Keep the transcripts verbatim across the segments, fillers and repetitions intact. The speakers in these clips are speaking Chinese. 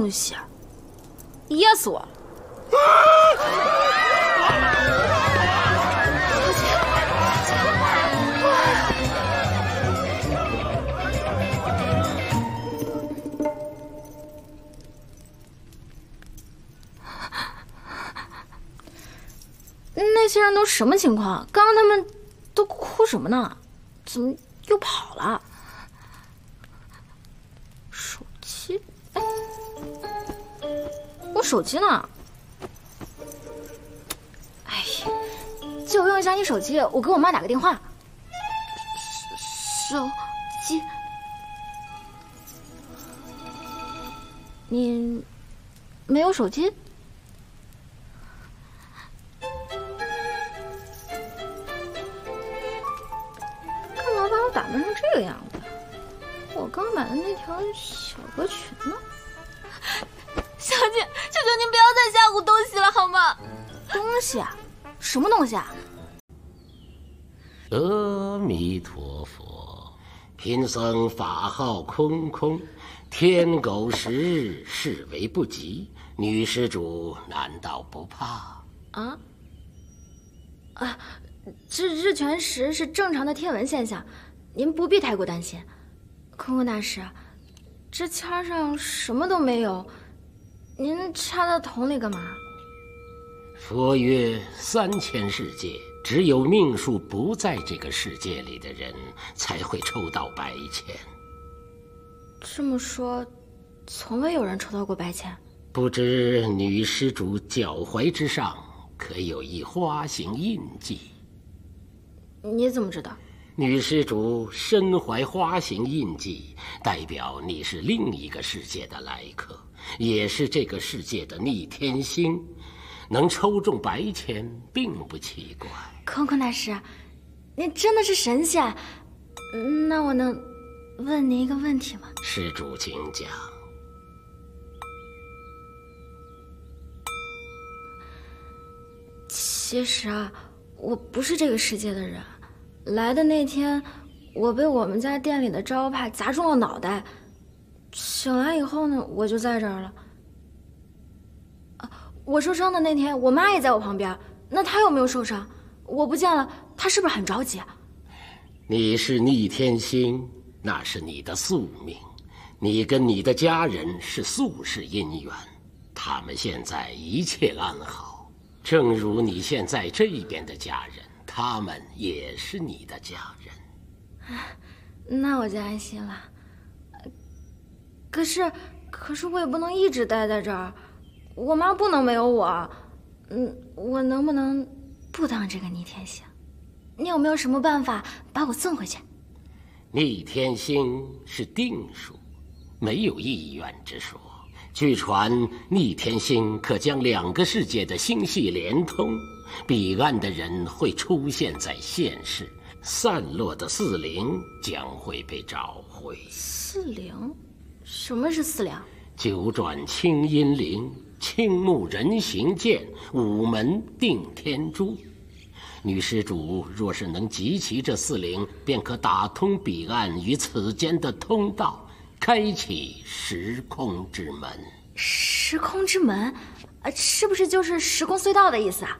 东西啊！噎死我了！那些人都什么情况？刚刚他们都哭什么呢？怎么又跑了？ 我手机呢？哎呀，借我用一下你手机，我给我妈打个电话。手机，你没有手机？干嘛把我打扮成这个样子？我刚买的那条小格裙呢？ 小姐，求求您不要再吓唬东西了，好吗？东西啊，什么东西啊？阿弥陀佛，贫僧法号空空，天狗食日，视为不及。女施主难道不怕？啊？啊，这日全食是正常的天文现象，您不必太过担心。空空大师，这签上什么都没有。 您插到桶里干嘛？佛曰：三千世界，只有命数不在这个世界里的人才会抽到白钱。这么说，从未有人抽到过白钱。不知女施主脚踝之上可有一花形印记？你怎么知道？女施主身怀花形印记，代表你是另一个世界的来客。 也是这个世界的逆天星，能抽中白钱并不奇怪。空空大师，您真的是神仙？那我能问您一个问题吗？施主，请讲。其实啊，我不是这个世界的人。来的那天，我被我们家店里的招牌砸中了脑袋。 醒来以后呢，我就在这儿了。啊，我受伤的那天，我妈也在我旁边。那她有没有受伤？我不见了，她是不是很着急啊？你是逆天星，那是你的宿命。你跟你的家人是宿世姻缘，他们现在一切安好，正如你现在这边的家人，他们也是你的家人。啊，那我就安心了。 可是，可是我也不能一直待在这儿，我妈不能没有我。嗯，我能不能不当这个逆天星？你有没有什么办法把我送回去？逆天星是定数，没有意愿之说。据传，逆天星可将两个世界的星系连通，彼岸的人会出现在现世，散落的四灵将会被找回。四灵。 什么是四灵？九转清音铃，青木人形剑，五门定天珠。女施主若是能集齐这四灵，便可打通彼岸与此间的通道，开启时空之门。时空之门，呃，是不是就是时空隧道的意思啊？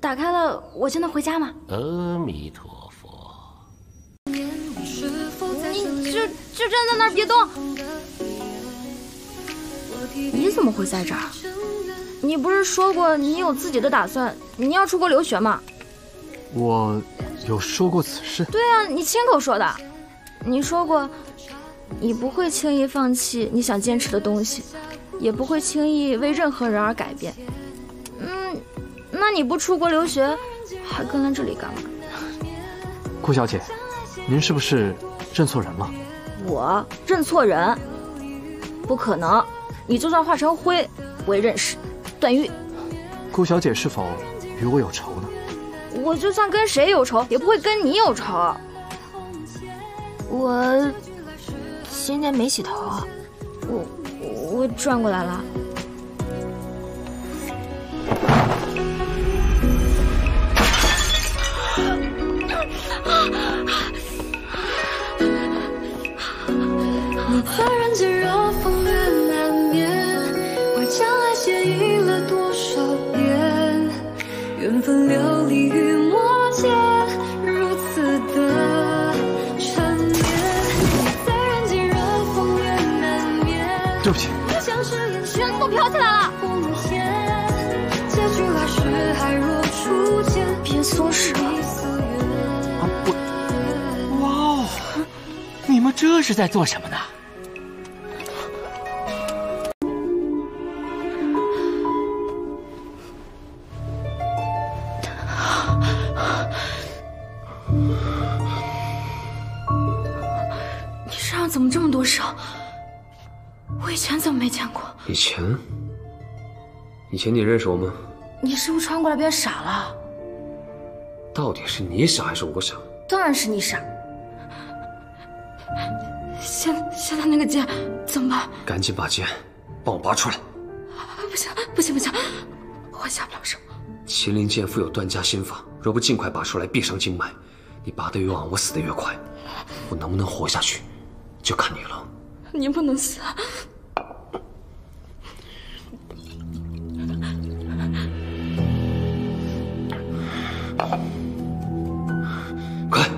打开了，我就能回家吗？阿弥陀佛。你就就站在那儿别动。 你怎么会在这儿？你不是说过你有自己的打算，你要出国留学吗？我有说过此事。对啊，你亲口说的。你说过，你不会轻易放弃你想坚持的东西，也不会轻易为任何人而改变。嗯，那你不出国留学，还跟来这里干嘛？顾小姐，您是不是认错人了？我认错人？不可能。 你就算化成灰，我也认识。段誉，顾小姐是否与我有仇呢？我就算跟谁有仇，也不会跟你有仇。我今天没洗头，我我转过来了。你在人间绕风月。 难免。对不起。人怎么飘起来了？别松手！啊，我……哇哦，你们这是在做什么呢？ 怎么这么多伤？我以前怎么没见过？以前？以前你认识我吗？你是不是穿过来变傻了？到底是你傻还是我傻？当然是你傻。现现在那个剑怎么办？赶紧把剑帮我拔出来！不行不行不行，我下不了手。麒麟剑附有断家心法，若不尽快拔出来，必伤经脉。你拔得越晚，我死得越快。我能不能活下去？ 就看你了，你不能死！快！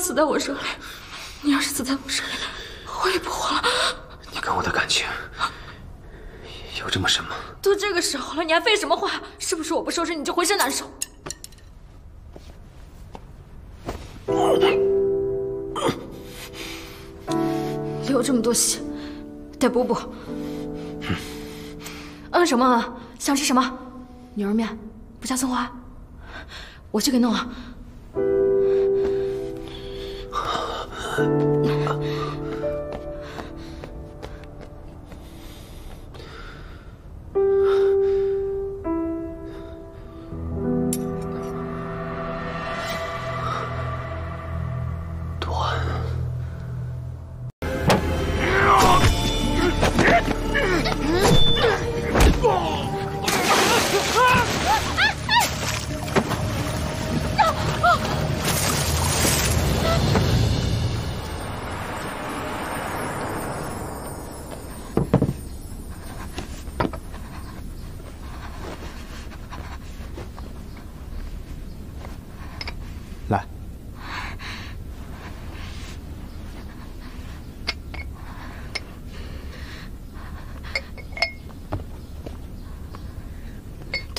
死在我手里，你要是死在我手里，我也不活了。你跟我的感情有这么深吗？都这个时候了，你还废什么话？是不是我不收拾你就浑身难受？流这么多血，得补补。嗯，嗯什么嗯？想吃什么？牛肉面，不加葱花。我去给弄了。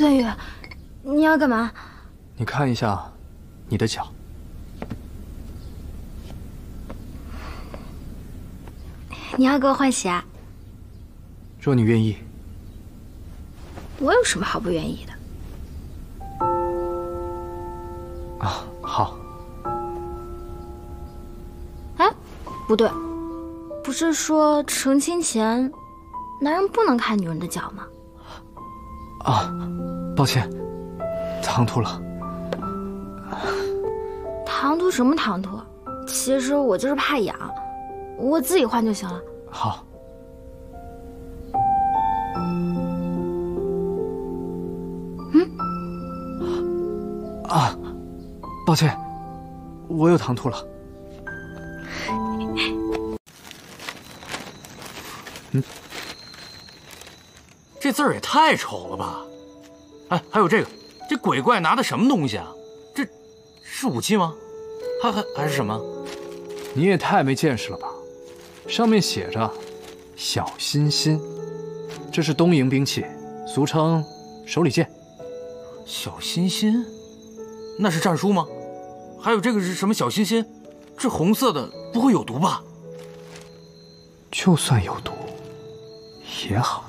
段誉，你要干嘛？你看一下，你的脚。你要给我换鞋？若你愿意。我有什么好不愿意的？啊，好。哎，不对，不是说成亲前，男人不能看女人的脚吗？啊。 抱歉，唐突了。唐突什么唐突？其实我就是怕痒，我自己换就行了。好。嗯。啊，抱歉，我又唐突了。嗯，这字儿也太丑了吧！ 哎，还有这个，这鬼怪拿的什么东西啊？这，是武器吗？还还还是什么？你也太没见识了吧！上面写着“小心心”，这是东瀛兵器，俗称手里剑。小心心，那是战书吗？还有这个是什么小心心？这红色的不会有毒吧？就算有毒，也好。